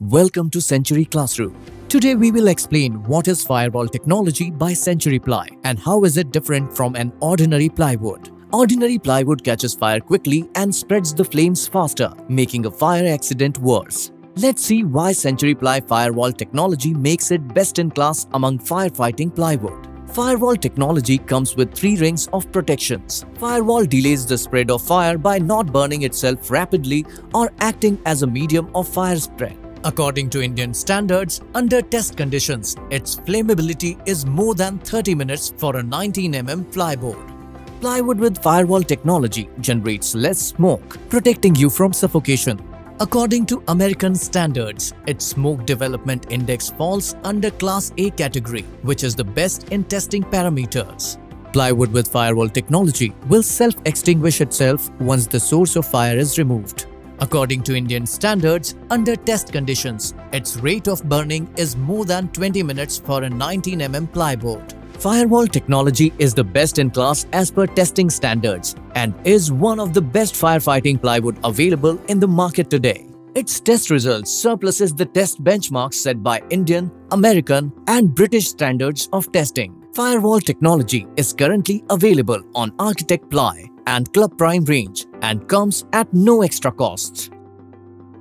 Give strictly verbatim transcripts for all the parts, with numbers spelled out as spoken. Welcome to Century Classroom. Today we will explain what is firewall technology by Century Ply and how is it different from an ordinary plywood. Ordinary plywood catches fire quickly and spreads the flames faster, making a fire accident worse. Let's see why Century Ply firewall technology makes it best in class among firefighting plywood. Firewall technology comes with three rings of protections. Firewall delays the spread of fire by not burning itself rapidly or acting as a medium of fire spread. According to Indian standards, under test conditions, its flammability is more than thirty minutes for a nineteen millimeter plyboard. Plywood with firewall technology generates less smoke, protecting you from suffocation. According to American standards, its smoke development index falls under Class A category, which is the best in testing parameters. Plywood with firewall technology will self-extinguish itself once the source of fire is removed. According to Indian standards, under test conditions, its rate of burning is more than twenty minutes for a nineteen millimeter plyboard. Firewall technology is the best in class as per testing standards and is one of the best firefighting plywood available in the market today. Its test results surpasses the test benchmarks set by Indian, American, and British standards of testing. Firewall technology is currently available on Architect Ply and Club Prime range and comes at no extra costs.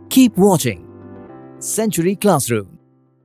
Keep watching Century Classroom.